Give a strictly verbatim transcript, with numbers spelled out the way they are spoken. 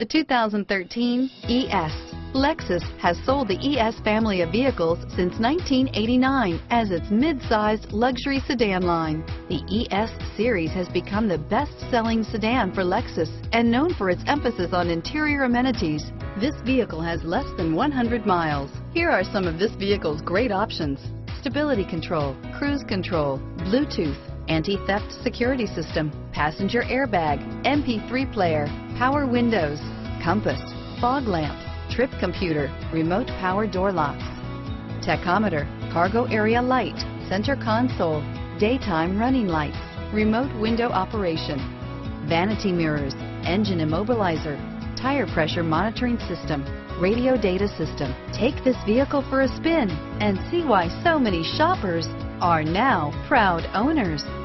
The two thousand thirteen E S. Lexus has sold the E S family of vehicles since nineteen eighty-nine as its mid-sized luxury sedan line. The E S series has become the best-selling sedan for Lexus and known for its emphasis on interior amenities. This vehicle has less than one hundred miles. Here are some of this vehicle's great options: stability control, cruise control, Bluetooth, anti-theft security system, passenger airbag, M P three player, power windows, compass, fog lamp, trip computer, remote power door locks, tachometer, cargo area light, center console, daytime running lights, remote window operation, vanity mirrors, engine immobilizer, tire pressure monitoring system, radio data system. Take this vehicle for a spin and see why so many shoppers are now proud owners.